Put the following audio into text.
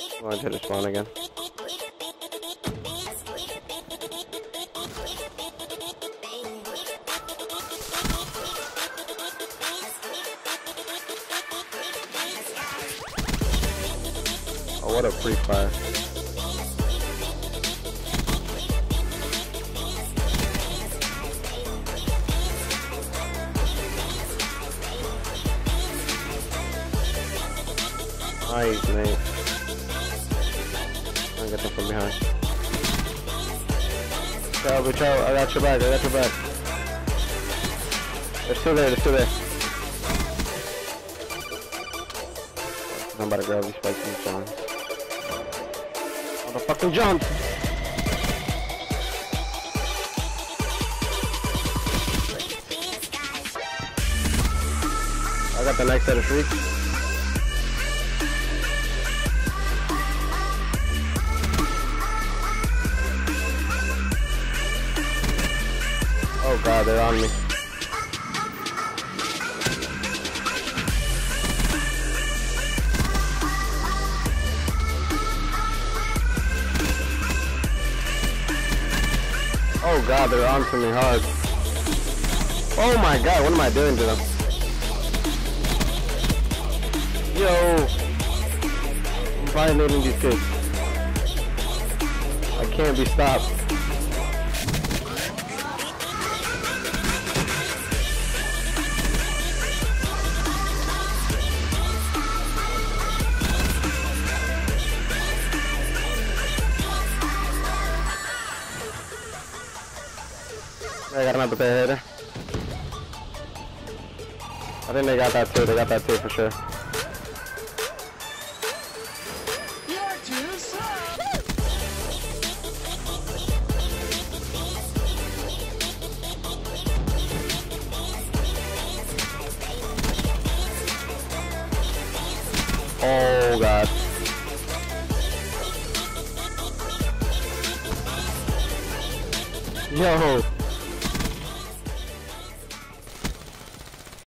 Come on, hit his spawn again. Oh, what a free fire. Nice, mate. I'm gonna get them from behind. Ciao, bitch, ciao. I got your back, I got your back. They're still there, they're still there. I'm about to grab these spikes and John. Motherfucking jump! I got the next set of freaks. Oh god, they're on me. Oh god, they're on to me hard. Oh my god, what am I doing to them? Yo! I'm violating these kids. I can't be stopped. I got another pair hitter. I think they got that too. They got that too for sure. You're too slow. Oh god. Yo.